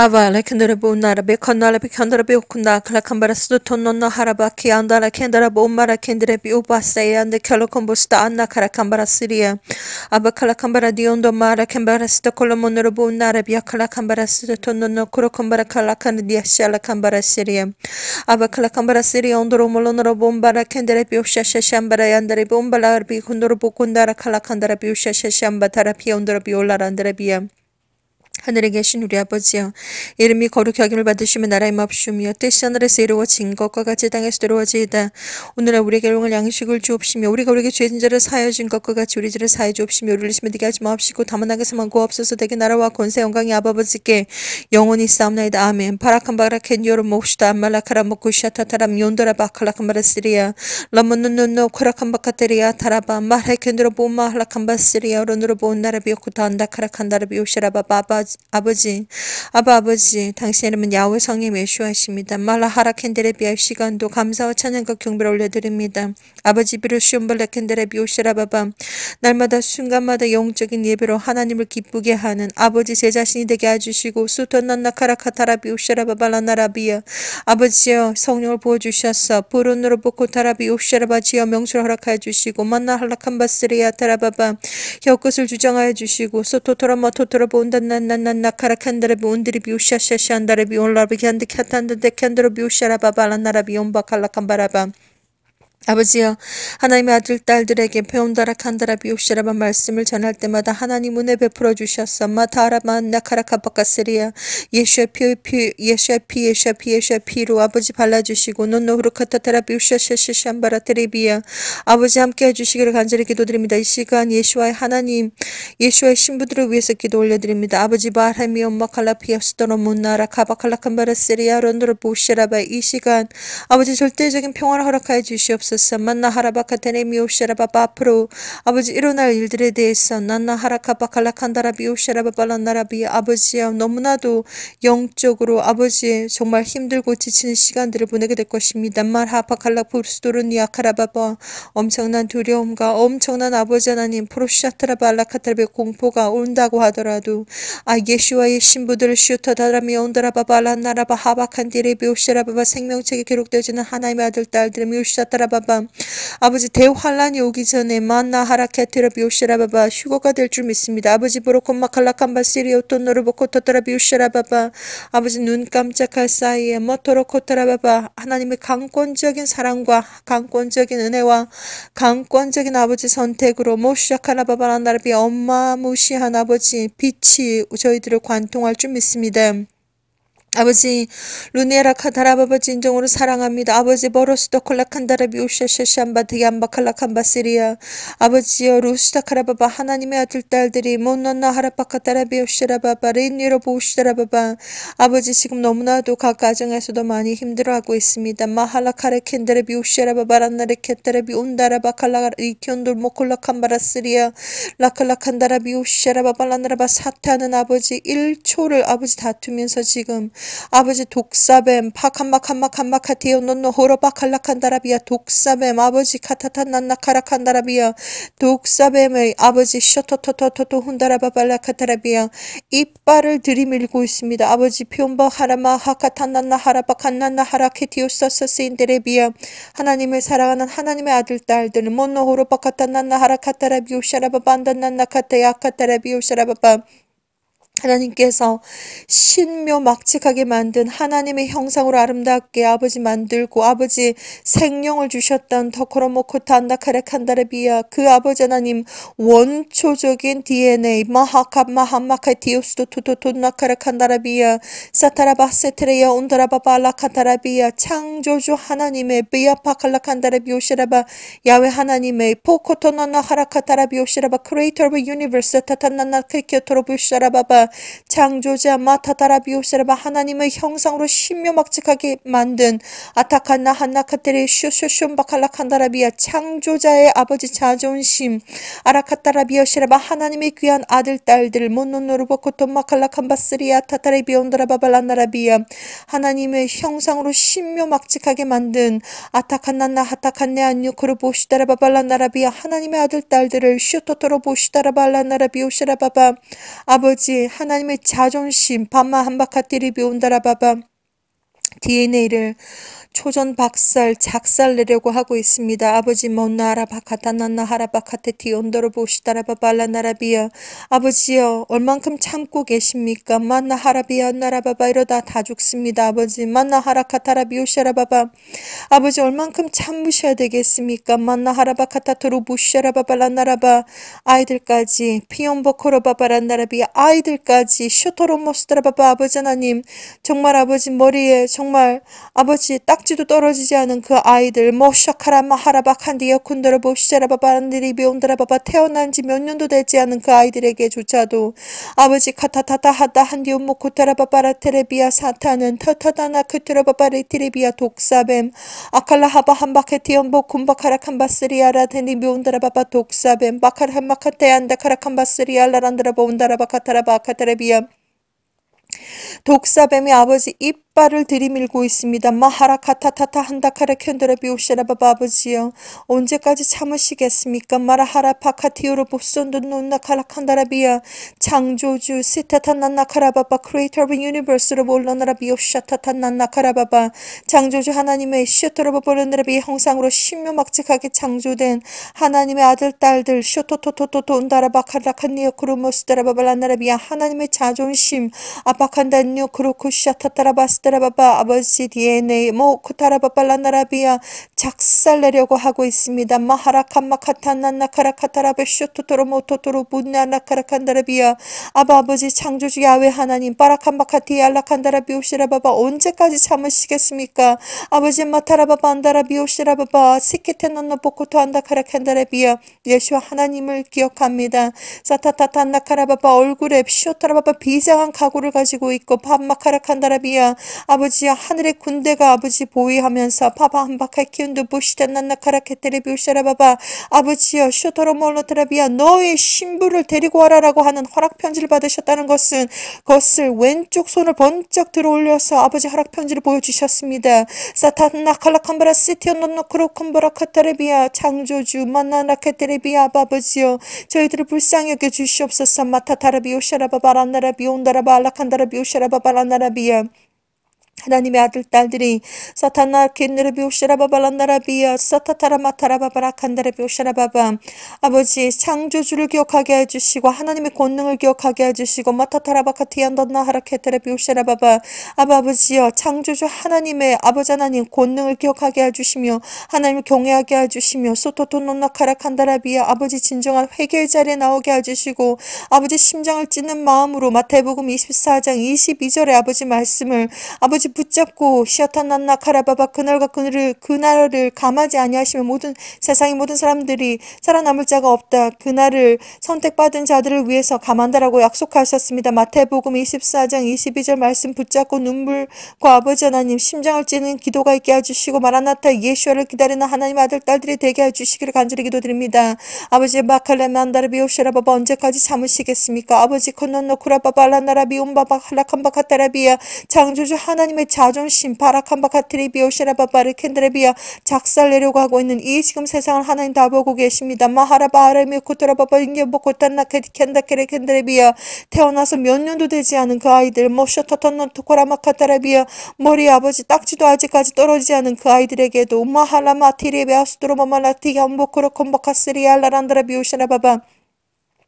Avale kenderabo narabe kanalabe kanarabe okunda klakambarasdo tonnonna harabaki andala kenderabo ummara kenderebi ubaseyande kalokombosta anna karakambarasiriya abakalakambara diondo mara kambarasdo kolomonorobo narabya kalakambarasdo tonnonna kurokombara kalakandiya shalakambarasiriya abakalakambara ondoro molonorobo umbara kenderebi ushashashambara yandarebi umbalarbi kundorobo kundara kalakandarabi ushashashamba tarapi ondorobi olarandarebiya 하늘에 계신 우리 아버지여, 이름이 거룩히 여김을 받으시며 나라의 마옵시며 뜻이 하늘에서 이루어진 것과 같이 땅에서 이루어지이다. 오늘날 우리에게 일용할 양식을 주옵시며 우리가 우리에게 죄진 자를 사하여 준 것과 같이 우리 죄를 사하여 주옵시며 우리를 심히 느끼게 하지 마옵시고 다만 하게서만 구하옵소서. 대개 나라와 권세 영광이 아버지께 영원히 싸움나이다. 아멘. 바라칸 바라켄 요로 몹시다. 말라카라 먹구시아타타람 욘도라 바칼라칸바라스리아 라몬눈눈노 코라칸바카테리아 타라바 말해켄드로 보마 할라칸바스리아 론으로 보온 나라비오쿠타 안다카라칸다라비오시라바 바바 아버지, 아버지, 당신의 이름은 야훼 성령 예수하십니다. 말라하라 캔데레비아 시간도 감사와 찬양과 경배를 올려드립니다. 아버지 비루시온벌레 캔데레비오시라바밤 날마다 순간마다 영적인 예배로 하나님을 기쁘게 하는 아버지 제 자신이 되게 해주시고 수토난나카라카타라비오시라바발라나라비아 아버지여 성령을 부어주셔서 부른으로 보코타라비오시라바지여 명수를 허락하여 주시고 만나할라칸바스리아 타라바밤 혀끝을 주장하여 주시고 소토토라마토토라본단난 난난나 카라칸다라비 온드리비 우샤샤샤 안다라비 온라비 캔드 캔탄데 캔드로비 우샤라바발라나라비 온바칼라칸바라밤 아버지여 하나님의 아들 딸들에게 배운다라 칸다라비 옵시라바 말씀을 전할 때마다 하나님 은혜 베풀어 주셨어. 마타라만 나카라카바카스리아 예수의 피로 아버지 발라주시고 논노후르카타타라비 우샤샤샤샴바라테리비아 아버지 함께 해주시기를 간절히 기도드립니다. 이 시간 예수와의 하나님 예수와의 신부들을 위해서 기도 올려드립니다. 아버지 바하미 엄마칼라피아스도로 문나라 카바칼라칸바라스리아 론노르보 우시라바 이 시간 아버지 절대적인 평화를 허락하여 주시옵소서. 만나하라바카테네미옵시라바바 앞으로 아버지 일어날 일들에 대해서 난나하라카바칼라칸다라비옵시라바발라나라비 아버지여 너무나도 영적으로 아버지 정말 힘들고 지치는 시간들을 보내게 될 것입니다. 말하바칼라푸르스도르니아카라바바 엄청난 두려움과 엄청난 아버지 하나님 프로시아트라발라카타르베 공포가 온다고 하더라도 아 예수와의 신부들을 슈터다라미 온다라바발라나라바 하바칸디레비옵시라바바 생명책에 기록되어지는 하나님의 아들 딸들의 미옵시아타라바 아버지 대환란이 오기 전에 만나하라케테라비오시라바바 휴거가 될 줄 믿습니다. 아버지 보로콤마칼라칸바시리오토노르보코토라비오시라바바 아버지 눈 깜짝할 사이에 모토로코타라바바 하나님의 강권적인 사랑과 강권적인 은혜와 강권적인 아버지 선택으로 모시아카라바바라나라비 엄마무시한 아버지 빛이 저희들을 관통할 줄 믿습니다. 아버지 루네라 카다라바바 진정으로 사랑합니다. 아버지 버로스도 콜라칸다라비 우샤샤샴바드 얀바칼라칸바시리아 아버지여 루스타카라바바 하나님의 아들 딸들이 몬넌나 하라파카다라비 우시라바바 린니로보 우시라바바 아버지 지금 너무나도 각 가정에서도 많이 힘들어하고 있습니다. 마할라카레켄다라비 우시라바바란나레케다라비 온다라바칼라 이티온돌 모콜라칸바라스리아 라칼라칸다라비 우시라바발라나라바 사탄은 아버지 1초를 아버지 다투면서 지금 아버지 독사뱀 파칸마칸마칸마카티오 논노 호로바칼라칸다라비아 독사뱀 아버지 카타탄난나카라칸다라비아 독사뱀의 아버지 셔토토토토토 훈다라바발라카타라비아 이빨을 들이밀고 있습니다. 아버지 피온바 하라마 하카탄난나 하라바칸난나 하라케티오서서스인데레비아 하나님을 사랑하는 하나님의 아들 딸들 몬노 호로바카탄난나 하라카타라비오 샤라바반단난나카타야카타라비오 샤라바바 하나님께서 신묘 막직하게 만든 하나님의 형상으로 아름답게 아버지 만들고 아버지 생명을 주셨던 더코로모코탄다카레칸다레비아 그 아버지 하나님 원초적인 DNA 마하카마하마카티우스도토토토나카레칸다라비아 사타라바세트레야 온다라바발라카타라비아 창조주 하나님의 비아파칼라칸다레비오시라바 야외 하나님의 포코토나나하라카타라비오시라바 크리에이터 오브 유니버스 타타나나크리키오토로부시라바바 창조자 마타다라비오시라바 하나님의 형상으로 신묘막직하게 만든 아타칸나 한나카테리 슈슈슌바칼라칸다라비아 창조자의 아버지 자존심 아라카타라비오시라바 하나님의 귀한 아들 딸들 몬노노르보코토마칼라칸바스리아 타타레비온드라바발라나라비아 하나님의 형상으로 신묘막직하게 만든 아타칸나나 하타칸네 안유크르보시다라바발라나라비아 하나님의 아들 딸들을 슈토토로보시다라발라나라비오시라바바 아버지 하나님의 자존심, 밤마 한바카띠리 비온다라바바 DNA를 초전 박살, 작살내려고 하고 있습니다. 아버지 못나라바카타나나하라바카테티 온더로보시다라바발라나라비야. 아버지여, 얼만큼 참고 계십니까? 만나하라비야 나라바바 이러다 다 죽습니다. 아버지 만나하라카타라비오샤라바바. 아버지 얼만큼 참으셔야 되겠습니까? 만나하라바카타토로보시라바발라나라바. 아이들까지 피온버코로바바라나라비야. 아이들까지 슈토로모스다라바바. 아버지 하나님, 정말 아버지 머리에 정말 아버지 딱 지도 떨어지지 않은 그 아이들 모셔카라마 하라바칸디여 쿤더라보시라바바란디리비온드라바바. 태어난 지 몇 년도 되지 않은 그 아이들에게조차도 아버지 카타타타하다 한디온모코타라바바라테레비아. 사탄은 터타다나 크트라바바리티리비아 독사뱀 아칼라하바 한바케티온보 군바카라칸바스리아라테리비온드라바바. 독사뱀 바카라한마카테안다카라칸바스리알라란드라바온다라바카타라바카테레비아. 독사뱀이 아버지 이빨을 들이밀고 있습니다. 마하라카타타타 한다카라 켠드라비오시라바바. 아버지여, 언제까지 참으시겠습니까? 마라하라파카티오로 보손돈노나카라칸다라비아. 창조주 시타타난나카라바바 크리에이터 오브 유니버스로 볼라나라비오샤타타난나카라바바. 창조주 하나님의 쇼토로보볼라나라비 형상으로 신묘막측하게 창조된 하나님의 아들 딸들 쇼토토토토토 온다라바카라칸니오크로모스다라바발라나라비아. 하나님의 자존심 아바칸다뇨 크로쿠샤타타라바스타라바바. 아버지 DNA 모쿠타라바발라나라비아 작살내려고 하고 있습니다. 마하라칸마카타나나카라카타라베쇼토토로모토토로분나나카라칸다라비아. 아버지 창조주 야외 하나님 바라칸마카티알라칸다라비오시라바바. 언제까지 참으시겠습니까? 아버지 마타라바반다라비오시라바바 시키테나노보코토안다카라칸다라비아. 예수와 하나님을 기억합니다. 사타타타나카라바바. 얼굴에 쇼타라바바 비장한 각오를 가지고 있고 파마카라칸다라비아. 아버지 하늘의 군대가 아버지 보위하면서 파바한바카키운드 부시단나나카라케테레비우샤라바바. 아버지여 쇼토로몰로테라비아. 너의 신부를 데리고 와라라고 하는 허락편지를 받으셨다는 것은 것을 왼쪽 손을 번쩍 들어올려서 아버지 허락편지를 보여주셨습니다. 사타나칼라칸바라 시티온노노크로콤바라카테레비아. 창조주 만나나케테레비아. 아버지여 저희들을 불쌍히 여겨주시옵소서. 마타타라비우샤라바바란나라비온다라바 알라칸다라비오시라바바라나라비아. 하나님의 아들 딸들이 사타나 킨느르비오시라바발라나라비아 사타타라마타라바바라칸다르비오시라바바. 아버지 창조주를 기억하게 해주시고 하나님의 권능을 기억하게 해주시고 마타타라바카티안더나하라케테르비오시라바바. 아버지여 창조주 하나님의 아버지 하나님 권능을 기억하게 해주시며 하나님을 경외하게 해주시며 소토토노나카라칸다라비아. 아버지 진정한 회개의 자리에 나오게 해주시고 아버지 심장을 찢는 마음으로 마태복음 24장 22절의 아버지 말씀을 아버지 붙잡고 시아타난나 카라바바. 그날을 감하지 아니하시면 모든 세상의 모든 사람들이 살아남을 자가 없다. 그날을 선택받은 자들을 위해서 감한다라고 약속하셨습니다. 마태복음 24장 22절 말씀 붙잡고 눈물과 아버지 하나님 심장을 찌는 기도가 있게 해주시고 마라나타 예수를 기다리는 하나님 아들 딸들이 되게 해주시기를 간절히 기도드립니다. 아버지 마칼레만다르비오시라바바. 언제까지 참으시겠습니까? 아버지 컨노노쿠라바발라나라비온바바칼라칸바카타라비아. 창조주 하나님의 자존심 바라칸바카트리비오시라바바르켄드레비아 작살내려고 하고 있는 이 지금 세상을 하나님 다 보고 계십니다. 마하라바하라미코토라바바인게보코탄나케켄다케레켄드레비아. 태어나서 몇 년도 되지 않은 그 아이들 모쇼토토노토코라마카타라비아. 머리 아버지 딱지도 아직까지 떨어지지 않은 그 아이들에게도 마하라마티리베아스도로마말라티가온보코로콤바카스리알라란드라비오시라바바.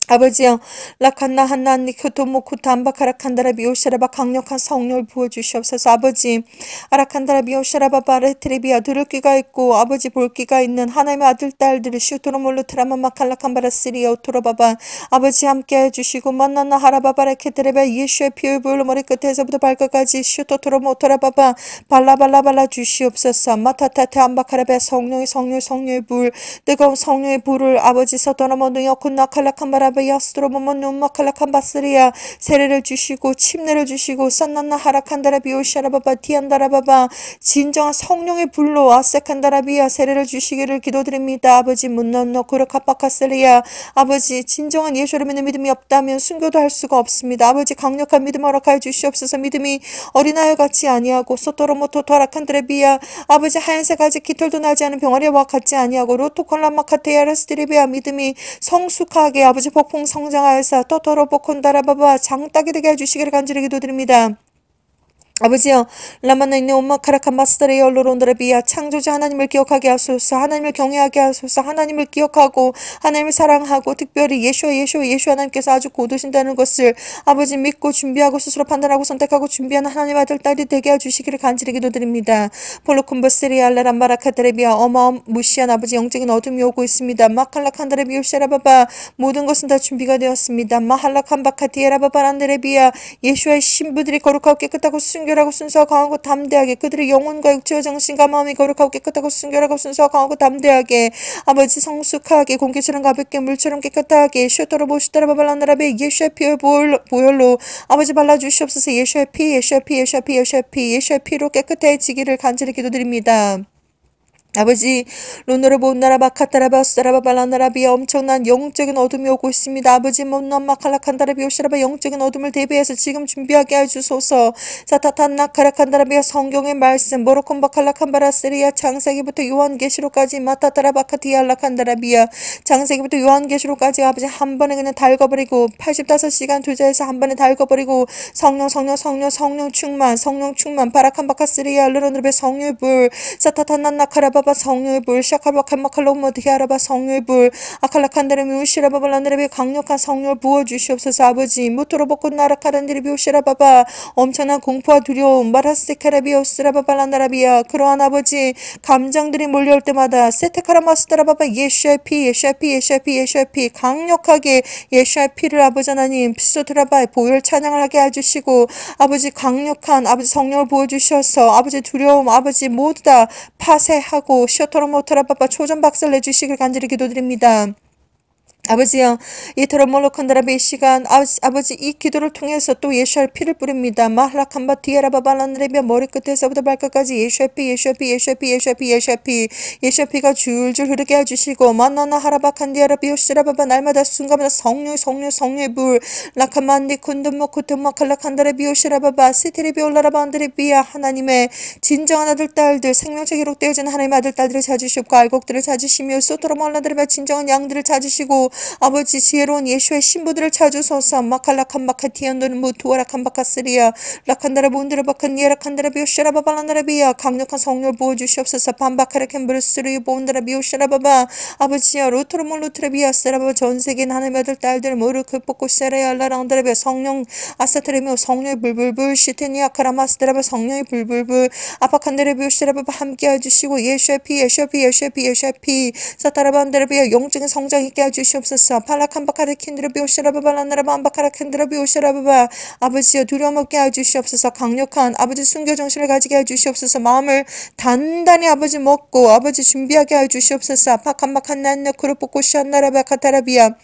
아버지여 라칸나 한나니 교토모쿠탄바카라칸다라비오시라바 강력한 성령을 부어주시옵소서. 아버지 아라칸다라비오시라바바 레트리비아. 들을 귀가 있고 아버지 볼 귀가 있는 하나님의 아들 딸들을 슈토로몰루트라마마칼라칸바라스리아 오토로바바. 아버지 함께 해주시고 만나나 하라바바레케트레베. 예수의 피의 보혈로 머리 끝에서부터 발끝까지 슈토토로모토라바바 발라발라발라 주시옵소서. 마타타테 암바카라베. 성령의 불 뜨거운 성령의 불을 아버지 서토노모누여쿤나칼라칸바라 야스트로모모누마칼라칸바스리아. 세례를 주시고 침례를 주시고 산나나하라칸다라비오시라바바 티안다라바바. 진정한 성령의 불로 아세칸다라비아 세례를 주시기를 기도드립니다. 아버지 문노노고르카파카스리아. 아버지 진정한 예수를 믿는 믿음이 없다면 순교도 할 수가 없습니다. 아버지 강력한 믿음 허락하여 주시옵소서. 믿음이 어린아이 같이 아니하고 소토로모토토라칸드레비아. 아버지 하얀색 아직 깃털도 나지 않은 병아리와 같지 아니하고 로토콜라마카테야라스트리비아. 믿음이 성숙하게 아버지 폭풍 성장하여서 토토로 포콘다라바바 장따게 되게 해주시기를 간절히 기도드립니다. 아버지여, 라마나 있는 온마카라카 마스터레이 얼로론드라비아 창조자 하나님을 기억하게 하소서. 하나님을 경외하게 하소서. 하나님을 기억하고 하나님을 사랑하고 특별히 예수 하나님께서 아주 고두신다는 것을 아버지 믿고 준비하고 스스로 판단하고 선택하고 준비하는 하나님 아들 딸이 되게 해주시기를 간절히 기도드립니다. 폴로콤버스리아 알라람바라카드레비아 어마무시한 아버지 영적인 어둠이 오고 있습니다. 마칼라칸드레비오시라바바 모든 것은 다 준비가 되었습니다. 마할라칸바카티에라바바란드레비아 예수의 신부들이 거룩하고 깨끗하고 순결하고 순수하고 강하고 담대하게 그들의 영혼과 육체와 정신과 마음이 거룩하고 깨끗하고 순결하고 순수하고 강하고 담대하게 아버지 성숙하게 공기처럼 가볍게 물처럼 깨끗하게 슈터로 보시더라 바발라나라베 예수의 피의 보혈로 아버지 발라주시옵소서. 예수의 피로 깨끗해지기를 간절히 기도드립니다. 아버지 로노르 본나라 바카타라바 스라바발라나라비아 엄청난 영적인 어둠이 오고 있습니다. 아버지 몬나마칼라칸다라비오시라바 영적인 어둠을 대비해서 지금 준비하게 해주소서. 사타탄나카라칸다라비아 성경의 말씀 모로콤바칼라칸바라스리아 창세기부터 요한계시록까지 마타타라바카티알라칸다라비아 창세기부터 요한계시록까지 아버지 한 번에 그냥 다 읽어버리고 85시간 투자해서 한 번에 다 읽어버리고 성령 충만 바라칸바카스리아 르로노르베 성령의 불 사타탄나카라바 성령의 불 샤카바칼마칼로모드히아라바 성령의 불 아칼라칸다라미 우시라바발라나라비 강력한 성령을 부어주시옵소서. 아버지 무토로보콘나라카란디리비 우시라바바 엄청난 공포와 두려움 마라스테카라비오스라바발라나라비야 그러한 아버지 감정들이 몰려올 때마다 세테카라마스타라바바 예수의 피 강력하게 예수의 피를 아버지 하나님 피소드라바의 보혈 찬양을 하게 해주시고 아버지 강력한 아버지 성령을 부어주셔서 아버지 두려움 아버지 모두 다 파쇄하고 시어터로 모터라바바 초전박살 내주시길 간절히 기도드립니다. 아버지여, 이토록 몰로칸다라비 시간 아버지 이 기도를 통해서 또 예수의 피를 뿌립니다. 마할라칸바 디에라바발란드레비아 머리끝에서부터 발끝까지 예수의 피가 줄줄 흐르게 해주시고 만나나 하라바칸디아라비오시라바바 날마다 순간마다 성령의 불 라카만디 쿤드모 쿠트마칼라칸다라비오시라바바 시티리비올라라반드레비아 하나님의 진정한 아들 딸들 생명체 기록되어진 하나님의 아들 딸들을 찾으시옵고 알곡들을 찾으시며 소토로몰라드레비아 진정한 양들을 찾으시고 아버지 지혜로운 예수의 신부들을 찾으소서. 마칼라칸바카티안도는 무투아라칸바카스리아 라칸다라본드라바칸니에라칸다라비오시라바발라나라비아 강력한 성령을 부어주시옵소서. 반바카라캔브르스루이본드라비오시라바바 아버지여 루트로몰루트레비아스라바 전세계인 하나님의 아들 딸들 모르크포코세레알라랑드라비아 성령 아사트레미오 성령의 불불불 시테니아카라마스드라바 성령의 불불불 아파칸드레비오시라바바 함께해 주시고 예수의 피 사타라반드라비아 영적인 성장 있게 해주시옵소서. 팔라칸바카르킨드라비오시라바발라나라반바카라킨드라비오시라바바 아버지여 두려움 없게 해주시옵소서. 강력한 아버지 순교 정신을 가지게 해주시옵소서. 마음을 단단히 아버지 먹고 아버지 준비하게 해주시옵소서. 파칸바칸나나크로포코시안나라바카타라비아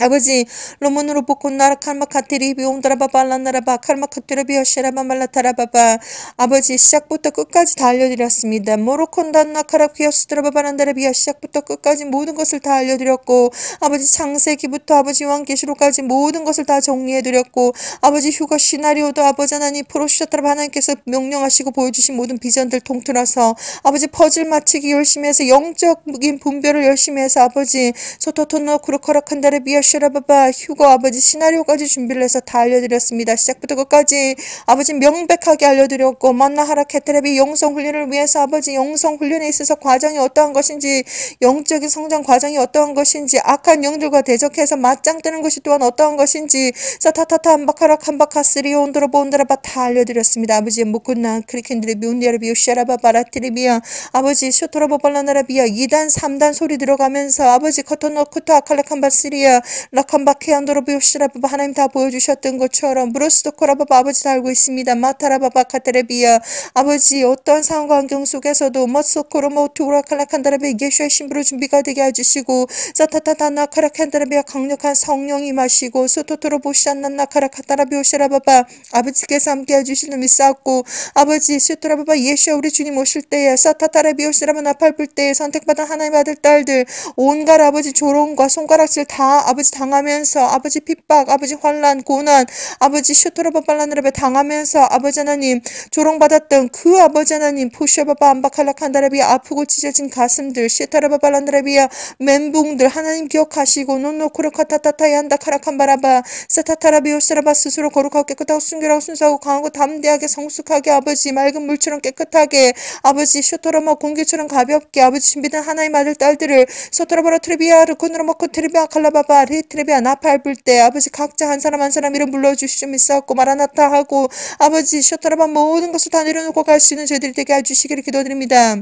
아버지 로몬으로 보콘나라 칼마카티리비옹드라바발라나라바 칼마카티르비아시라바말라타라바바 아버지 시작부터 끝까지 다 알려드렸습니다. 모로콘단나카라키오스드라바바란다라비아 시작부터 끝까지 모든 것을 다 알려드렸고 아버지 창세기부터 아버지 요한계시록까지 모든 것을 다 정리해드렸고 아버지 휴가 시나리오도 아버지 하나님 프로슈타트라바 하나님께서 명령하시고 보여주신 모든 비전들 통틀어서 아버지 퍼즐 맞추기 열심히 해서 영적인 분별을 열심히 해서 아버지 소토토노 쿠르코라칸다라비아 슈라바바 휴거 아버지 시나리오까지 준비를 해서 다 알려드렸습니다. 시작부터 끝까지 아버지 명백하게 알려드렸고 만나하라 케테레비 영성훈련을 위해서 아버지 영성훈련에 있어서 과정이 어떠한 것인지 영적인 성장 과정이 어떠한 것인지 악한 영들과 대적해서 맞짱 뜨는 것이 또한 어떠한 것인지 사타타타 한바카라 칸바카스리 온드로본드라바 다 알려드렸습니다. 아버지의 무군나 크리킨드레비 운디아르비오 슈라바바라티리비아 아버지 쇼토로보발라나라비아 2단 3단 소리 들어가면서 아버지 커토노쿠토 아칼라칸바스리아 라칸바케안도로비오시라바바 하나님 다 보여주셨던 것처럼 브로스도코라바바 아버지 다 알고 있습니다. 마타라바바 카테레비아 아버지 어떤 상황과 환경 속에서도 머스코로모투라칼라칸다라비 예수의 신부로 준비가 되게 해주시고 사타타타나카라칸다라비아 강력한 성령이 마시고 소토토로보시안나나카라카타라비오시라바바 아버지께서 함께 해주시는 믿사옵고 아버지 시토라바바 예수와 우리 주님 오실 때에 사타타라비오시라바나팔불 때에 선택받은 하나님의 아들 딸들 온갖 아버지 조롱과 손가락질 다 아버지 아버지 당하면서 아버지 핍박, 아버지 환난, 고난, 아버지 슈트로바 빨라느라베 당하면서 아버지 하나님 조롱받았던 그 아버지 하나님 포셔바바 안바칼라칸다라비아 아프고 찢어진 가슴들 시타라바 빨라느라비아 멘붕들 하나님 기억하시고 노노코르카타타타야 한다 카라칸바라바 세타타라비오스라바 스스로 거룩하고 깨끗하고 순결하고 순수하고 강하고 담대하게 성숙하게 아버지 맑은 물처럼 깨끗하게 아버지 슈토로마 공기처럼 가볍게 아버지 준비된 하나님 아들 딸들을 소토로바로 트리비아 르코노로 먹고 트리비아 칼라바바 리트리비아 나팔불 때 아버지 각자 한 사람 한 사람 이름 불러주시오 믿사옵고 마라나타 하고 아버지 슈토로바 모든 것을 다 내려놓고 갈 수 있는 저희들이 되게 해주시기를 기도드립니다.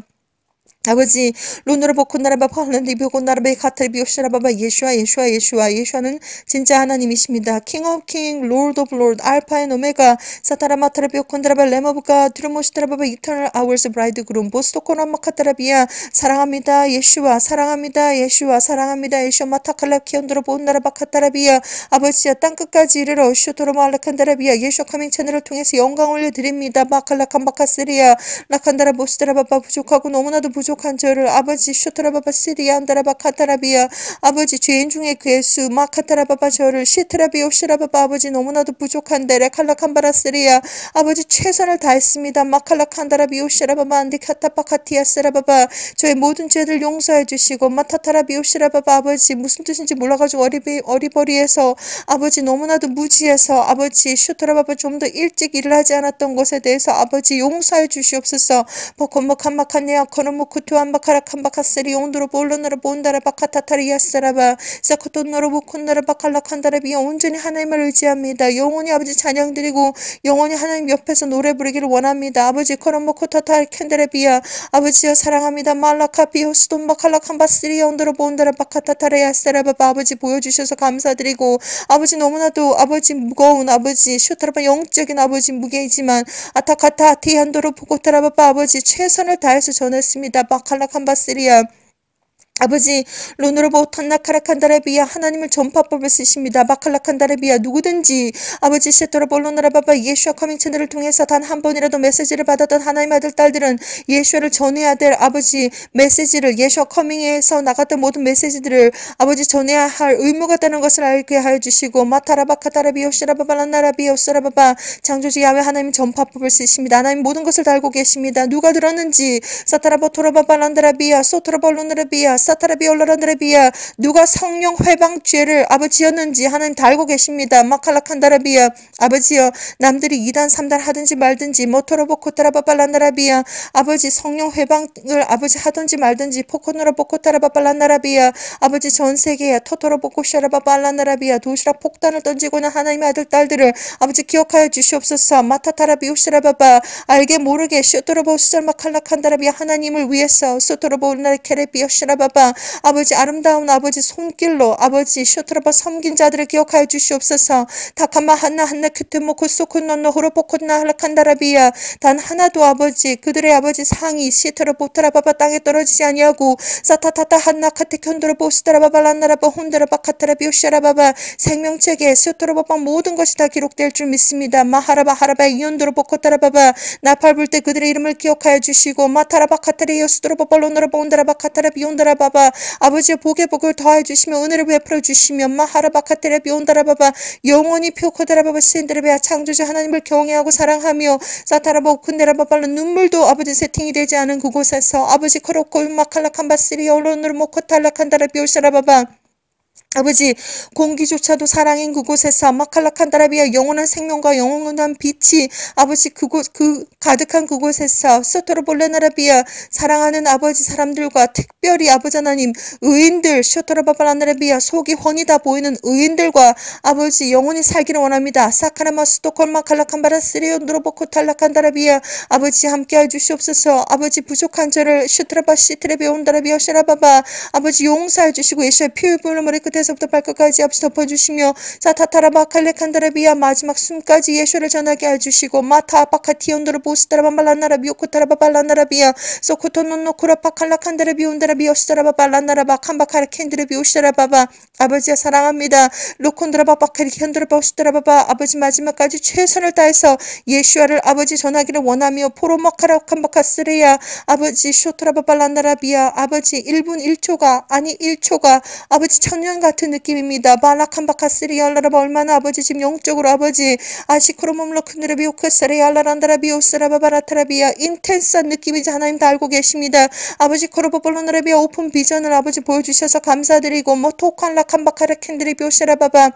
아버지 론으로 보콘나라바 팔란디 보콘나라바 카트리비 오시라바바 예슈아 예슈아는 진짜 하나님이십니다. 킹 오브 킹 롤드 오브 롤드 알파 앤 오메가 사타라마타라비 오콘드라바 레모브가 드루모시타라바바 이터널 아워스 브라이드그룸 보스토코나마카타라비아 사랑합니다 예슈아 사랑합니다 예슈아 사랑합니다 예슈아 마타칼라 키온드로 본나라바 카타라비아 아버지야 땅끝까지 이르러 슈토로마 알라칸다라비아 예슈아 커밍 채널을 통해서 영광 올려드립니다. 마칼라 캄바카스리아 라칸다라 보스드라바바 부족하고 너무나도 부족 한 저를 아버지 슈트라바바 시리안다라바 카타라비아 아버지 죄인 중에 그의 수 마카타라바바 저를 시트라비옵시라바바 아버지 너무나도 부족한데 레칼라칸바라 시리아 아버지 최선을 다했습니다. 마칼라칸다라비옵시라바바 안디카타파카티아스라바바 저의 모든 죄를 용서해 주시고 마타타라비옵시라바바 아버지 무슨 뜻인지 몰라가지고 어리버리해서 아버지 너무나도 무지해서 아버지 슈트라바바 좀 더 일찍 일을 하지 않았던 것에 대해서 아버지 용서해 주시옵소서. 버콤마칸마칸네아 커노모코 투안바카라칸바카스리 온도로 볼로나라 본다라바카타타리아스라바 사코토노로 보콘나라바칼라칸다라비아 온전히 하나님을 의지합니다. 영원히 아버지 찬양드리고 영원히 하나님 옆에서 노래 부르기를 원합니다. 아버지 코로모코타타 캔데레비아 아버지여 사랑합니다. 말라카피호스돈바칼라칸바스리 온도로 본다라바카타타리아스라바 아버지 보여주셔서 감사드리고 아버지 너무나도 아버지 무거운 아버지 슈타라바 영적인 아버지 무게이지만 아타카타 아티한도로 포코타라바바 아버지 최선을 다해서 전했습니다. 바칼라칸바스리아 아버지 로노로보 탄나카라칸다라비아 하나님을 전파법을 쓰십니다. 마칼라칸다라비아 누구든지 아버지 세토로볼로나라바바 예슈아 커밍 채널을 통해서 단 한 번이라도 메시지를 받았던 하나님의 아들 딸들은 예슈아를 전해야 될 아버지 메시지를 예슈아 커밍에서 나갔던 모든 메시지들을 아버지 전해야 할 의무가 있다는 것을 알게 하여 주시고 마타라바카다라비오시라바바란나라비오스라바바 창조주 야훼 하나님 전파법을 쓰십니다. 하나님 모든 것을 다 알고 계십니다. 누가 들었는지 사타라보토라바바란다라비아 소토로볼로나라비아 사타라비올라란드라비아 누가 성령 회방죄를 아버지였는지 하나님 다 알고 계십니다. 마칼라칸다라비아 아버지여 남들이 2단 3단 하든지 말든지 모토로보코타라바발란다라비아 아버지 성령 회방을 아버지 하든지 말든지 포코노로보코타라바발란다라비아 아버지 전세계에 토토로보코샤라바발란다라비아 도시락 폭탄을 던지고는 하나님의 아들 딸들을 아버지 기억하여 주시옵소서. 마타타라비오시라바바 알게 모르게 슈토로보수절 마칼라칸다라비아 하나님을 위해서 소토로보나케레비오시라바바 아버지 아름다운 아버지 손길로 아버지 슈트라바 섬긴 자들을 기억하여 주시옵소서. 다카마 한나 큐트모코 소코노노 호로포코나 할라칸다라비아 단 하나도 아버지 그들의 아버지 상이 시트로 보트라바바 땅에 떨어지지 아니하고 사타타타 한나 카테켠도로 보스트라바바 란나라바 혼드라바 카타라비오시라바바 생명책에 슈트로바바 모든 것이 다 기록될 줄 믿습니다. 마하라바 하라바 이온도로 보코타라바바 나팔불 때 그들의 이름을 기억하여 주시고 마타라바 카타레이오스도로바바 론노라바 온다라바 카타라비온다라바 바바 아버지의 복에 복을 더해 주시며 은혜를 베풀어 주시며 마하라바카테레비 온다라바바 영원히 피오코다라바바 신드레베아 창조주 하나님을 경외하고 사랑하며 사타라바 오쿤데라바발로 눈물도 아버지 세팅이 되지 않은 그곳에서 아버지 커로코 마칼라칸바스리 올론으로 모코탈라칸다라비오샤라바바 아버지 공기조차도 사랑인 그곳에서 마칼라칸다라비아 영원한 생명과 영원한 빛이 아버지 그곳 그 가득한 그곳에서 소토로볼레나라비아 사랑하는 아버지 사람들과 특별히 아버지 하나님 의인들 쇼토로바발라나라비아 속이 훤히 다 보이는 의인들과 아버지 영원히 살기를 원합니다. 사카라마 스토콜 마칼라칸바라 스리온드로보코탈라칸다라비아 아버지 함께해 주시옵소서. 아버지 부족한 저를 슈트라바 시트레비온다라비아 샤라바바 아버지 용서해 주시고 예수의 피부를 머리 끝에 에서부터 발끝까지 아버지 덮어주시며 사타타라바 칼레칸다라비아 마지막 숨까지 예수를 전하게 해주시고 마타아바카티온도로 보스타라바발라나라비오코타라바발라나라비아 소코토노노코라파칼라칸다라비온다라비오스타라바발라나라바 캄바카라켄드라비오시라바바 아버지야 사랑합니다. 로콘드라바바카리켄드라바오스타라바바 아버지 마지막까지 최선을 다해서 예수를 아버지 전하기를 원하며 포로마카라칸바카스레야 아버지 쇼트라바발라나라비아 아버지 1분 1초가 아니 1초가 아버지 천년간 같은 느낌입니다. 바라칸바카스리알라라바 얼마나 아버지 지금 영적으로 아버지 아시크로몸로큰느라비오크스레알라란다라비오스라바바라타라비아 인텐스한 느낌이지 하나님 다 알고 계십니다. 아버지 코로보볼로나라비아 오픈 비전을 아버지 보여주셔서 감사드리고 뭐 토칸라칸바카라 캔드리비오스라바바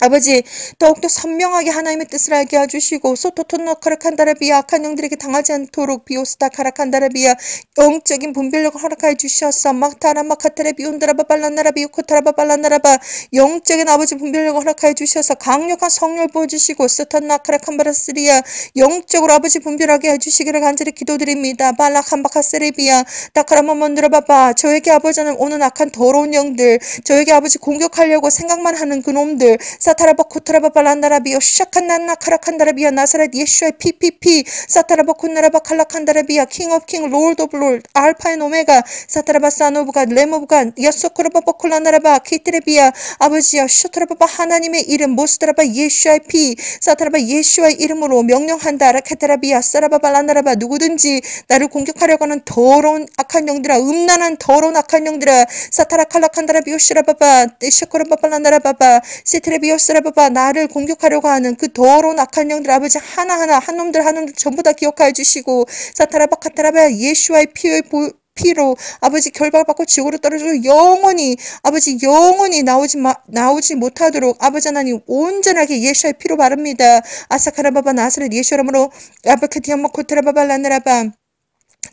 아버지 더욱더 선명하게 하나님의 뜻을 알게 해주시고 소토토노카라칸다라비아 악한 영들에게 당하지 않도록 비오스타카라칸다라비아 영적인 분별력을 허락해 주셔서 막타라마카테레비온드라바발라나라비오코타라바발라나라바 영적인 아버지 분별력을 허락해 주셔서 강력한 성령을 보여주시고 스탄나카라칸바라스리아 영적으로 아버지 분별하게 해주시기를 간절히 기도드립니다. 발라칸바카세레비아 다카라마몬드라바바 저에게 아버지는 오는 악한 더러운 영들 저에게 아버지 공격하려고 생각만 하는 그놈들 사타라바 코트라바발란다라비오 샤칸나나 카라칸다라비아 나사렛 예수의 PPP 사타라바 콘나라바 칼라칸다라비아 킹 오브 킹 롤드 오브 롤드 알파 앤 오메가 사타라바 산오브가 레모브가 야소크라바바 콜라나라바 키트레비아 아버지여 슈트라바바 하나님의 이름 모스트라바 예수의 피 사타라바 예수의 이름으로 명령한다 라케테라비아 사라바발란다라바 누구든지 나를 공격하려고 하는 더러운 악한 영들아 음란한 더러운 악한 영들아 사타라 칼라칸다라비오 슈라바바 샤코라바발란다라바바 시트레비아 비오스라바바 나를 공격하려고 하는 그 더러운 악한 영들 아버지 하나하나 한놈들 전부 다 기억하여 주시고 사타라바 카타라바 예수와의 피로 아버지 결박받고 지구로 떨어지고 영원히 아버지 영원히 나오지 못하도록 아버지 하나님 온전하게 예수와의 피로 바릅니다. 아사카라바바 나사렛 예수라므로 아바카티아마 코트라바바 라나라바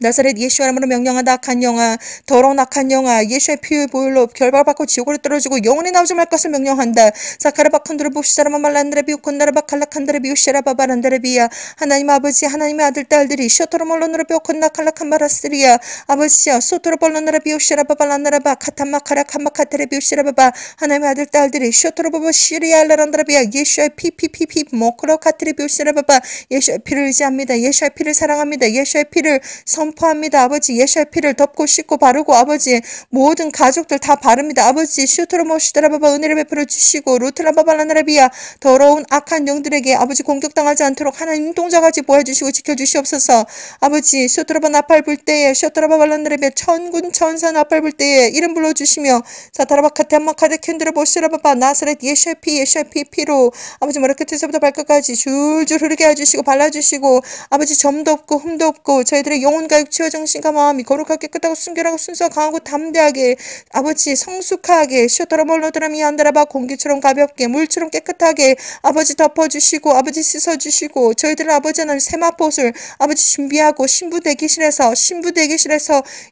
나사렛 예수라므로 명령한다 악한 영아 더러운 악한 영아 예수의 피의 보혈로 결박받고 지옥으로 떨어지고 영원히 나오지 말 것을 명령한다. 사카라바칸드로부시사라마말란드레비오콘나라바칼라칸드레비오시라바바란드레비아 하나님 아버지 하나님의 아들 딸들이 쇼토로몰로노라비오콘나칼라칸바라스리아 아버지야 소토로볼로나라비오시라바발란나라바 카타마카라칸마카테레비오시라바바 하나님의 아들 딸들이 쇼토로보보시리알라란드라비아 예수의 피피피피 모크로카트레비오시라바바 예수의 피를 의지합니다. 예수의 피를 사랑합니다. 예수의 피를 선포합니다. 아버지 예수의 피를 덮고 씻고 바르고 아버지 모든 가족들 다 바릅니다. 아버지 슈트로모시드라바바 은혜를 베풀어 주시고 루트라바발라나라비아 더러운 악한 영들에게 아버지 공격당하지 않도록 하나님 눈동자같이 보여주시고 지켜주시옵소서. 아버지 슈트로바 나팔 불 때에 슈트라바발라나라비아 천군 천사 나팔 불 때에 이름 불러주시며 사타라바카테마카데 캔드로보시라바바 나사렛 예수의 피 피로 아버지 머리끝에서부터 발끝까지 줄줄 흐르게 해주시고 발라주시고 아버지 점도 없고 흠도 없고 저희들의 영혼 육체와 정신과 마음이 거룩하게 깨끗하고 순결하고 순수하고 강하고 담대하게 아버지 성숙하게 쇼터로몰로드라미 안드라바 공기처럼 가볍게 물처럼 깨끗하게 아버지 덮어주시고 아버지 씻어주시고 저희들은 아버지 하나님 세마포옷을 아버지 준비하고 신부 대기실에서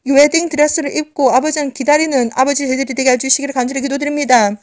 웨딩 드레스를 입고 아버지는 기다리는 아버지 저희들이 되게 해주시기를 간절히 기도드립니다.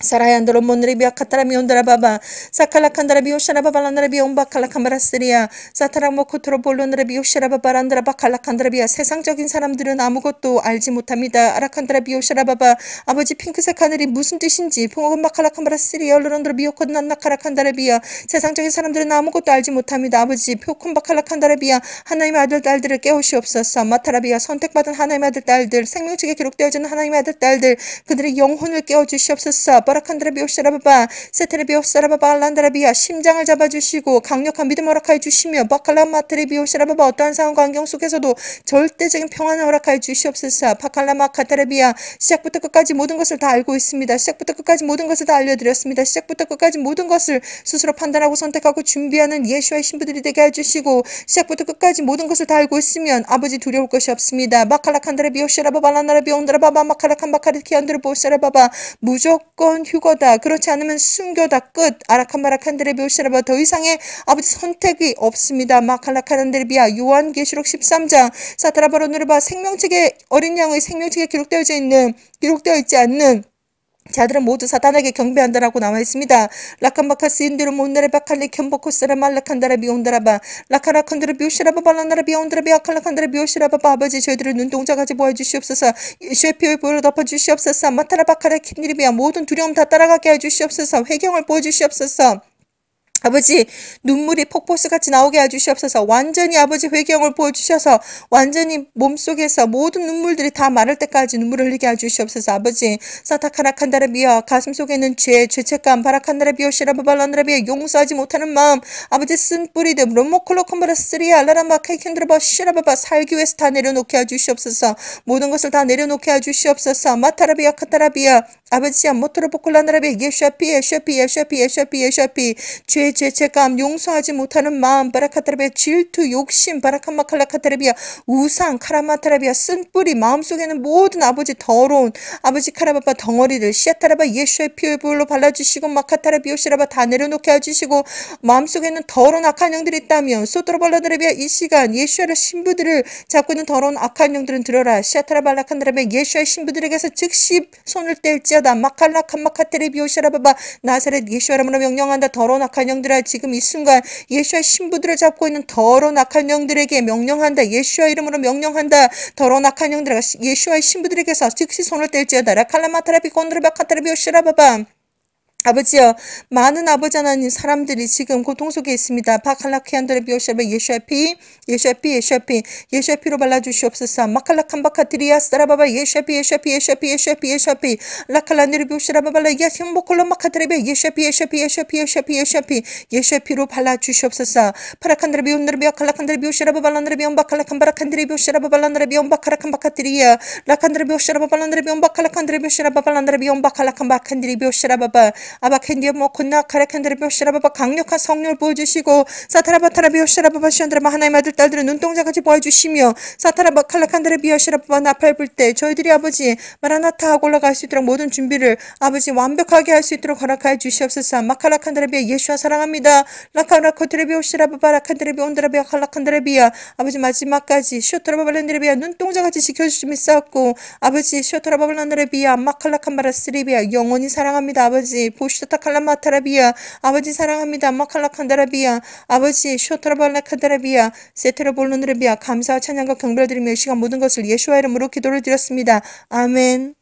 사라얀드로 몬드리비아 카타라미온드라바바 사칼라칸다라비오시라바발란드라비아 온바칼라칸바라스리아 사타라모코트로볼로나라비오시라바바란드라바칼라칸다라비아 세상적인 사람들은 아무것도 알지 못합니다. 아라칸다라비오시라바바 아버지 핑크색 하늘이 무슨 뜻인지 풍오건바칼라칸바라스리아 얼로론드라비오콘난나카라칸다라비아 세상적인 사람들은 아무것도 알지 못합니다. 아버지 표콘바칼라칸다라비아 하나님의 아들 딸들을 깨우시옵소서. 마타라비아 선택받은 하나님의 아들 딸들 생명책에 기록되어진 하나님의 아들 딸들 그들의 영혼을 깨워주시옵소서. 바라칸드라비오시라바바 세테레비오시라바바 란다라비아 심장을 잡아주시고 강력한 믿음 허락하여 주시며 바칼라마트레비오시라바바 어떠한 상황과 환경 속에서도 절대적인 평안을 허락하여 주시옵소서. 바칼라마카타라비아 시작부터 끝까지 모든 것을 다 알고 있습니다. 시작부터 끝까지 모든 것을 다 알려드렸습니다. 시작부터 끝까지 모든 것을 스스로 판단하고 선택하고 준비하는 예수와의 신부들이 되게 해주시고 시작부터 끝까지 모든 것을 다 알고 있으면 아버지 두려울 것이 없습니다. 바칼라칸드라비오시라바바 란다라비온드라바바 마칼라칸바카르키안드르보시라바바 무조건 휴거다. 그렇지 않으면 순교다. 끝. 아라칸마라칸드레비오시라바 더 이상의 아버지 선택이 없습니다. 마칼라칸드레비아 요한계시록 13장 사타라바로누르바 생명책에 어린 양의 생명책에 기록되어 있지 않는 자들은 모두 사탄에게 경배한다라고 나와 있습니다. 라칸바카스 인드롬 온다레바칼리 켄보코스라 말라칸다라비 온다라바 라카라칸드라비오시라바 발라나라비 온다라비아 칼라칸드라비오시라바바 아버지 저희들을 눈동자같이 보여주시옵소서. 예수의 피의 보혈로 덮어주시옵소서. 마타라바카라 킨니리비아 모든 두려움 다 따라가게 해주시옵소서. 회경을 보여주시옵소서. 아버지, 눈물이 폭포수같이 나오게 해주시옵소서. 완전히 아버지 회개형을 보여주셔서 완전히 몸속에서 모든 눈물들이 다 마를 때까지 눈물을 흘리게 해주시옵소서. 아버지, 사타카락한 다라비여, 가슴속에 있는 죄, 죄책감, 바락한 다라비여, 시라바발란 다라비여, 용서하지 못하는 마음, 아버지 쓴뿌리들, 로모콜로콤바라 쓰리야, 라라마 케이킨드라바, 시라바바, 살기 위해서 다 내려놓게 해주시옵소서. 모든 것을 다 내려놓게 해주시옵소서. 마타라비야, 카타라비야, 아버지야, 모토로보콜라나라비야, 예샤피, 예샤피, 예샤피, 예샤피, 예샤피, 죄, 죄책감, 용서하지 못하는 마음, 바라카타라비아, 질투, 욕심, 바라카마칼라카타라비아, 우상, 카라마타라비아, 쓴뿌리, 마음속에는 모든 아버지 더러운 아버지 카라바바 덩어리를 시아타라바 예수의 피부로 발라주시고, 마카타라비오시라바 다 내려놓게 해주시고, 마음속에는 더러운 악한 영들이 있다면 소토로발라드라비아, 이 시간 예수의 신부들을 잡고 있는 더러운 악한 영들은 들어라. 시아타라발라칸드라비아, 예수의 신부들에게서 즉시 손을 뗄지어다. 마칼라칸마카테레비오시라바바 나사렛 예수의 이름으로 명령한다. 더러운 악한 영들, 지금 이 순간 예수의 신부들을 잡고 있는 더러운 악한 영들에게 명령한다. 예수의 이름으로 명령한다. 더러운 악한 영들아, 예수의 신부들에게서 즉시 손을 뗄지어다. 라칼라마타라비 곤드르바카타라비오 시라바밤. 아버지여, 많은 아버지 하나님, 사람들이 지금 고통 속에 있습니다. 바칼라키안드레비오시라바 예수의 피, 예수의 피, 예수의 피, 예수의 피로 발라주시옵소서. 마칼라칸바카트리아 스라바바 예수의 피, 예수의 피, 예수의 피, 예수의 피, 예수의 피, 라칼라네르비오시라바발라 야힘보콜로마카트레비 예수의 피, 예수의 피, 예수의 피, 예수의 피, 예수의 피, 예수의 피로 발라주시옵소서. 파라칸드레비온드레비아 칼라칸드레비오시라바발란드레비온바칼라칸바라칸드레비오시라바발란드레비온바칼라칸바카트리아 라칸드레비오시라바발란드레비온바칼라칸바칸드레비오시라바바 아바켄디모 콘나 카라칸드레비오시라바바 강력한 성령을 보여주시고, 사타라바타라비오시라바바 시온드라마 하나님 아들 딸들은 눈동자같이 보여주시며, 사타라바 칼라칸드레비오시라바바 나팔 불 때 저희들이 아버지 마라나타 하고 올라갈 수 있도록 모든 준비를 아버지 완벽하게 할 수 있도록 허락하여 주시옵소서. 마칼라칸드레비아 예수와 사랑합니다. 라카라코드레비오시라바바 라칸드레비온드라비아 칼라칸드레비아 아버지 마지막까지 쇼트라바발란드레비아 눈동자같이 지켜주심이 쌓았고, 아버지 쇼트라바발란드레비아 마칼라칸바라스리비아 영원히 사랑합니다. 아버지 보시타 칼라마타라비아 아버지 사랑합니다. 마칼라칸다라비아 아버지 쇼트라발라칸다라비아 세트라볼론드라비아 감사와 찬양과 경배를 드리며, 이 시간 모든 것을 예수와 이름으로 기도를 드렸습니다. 아멘.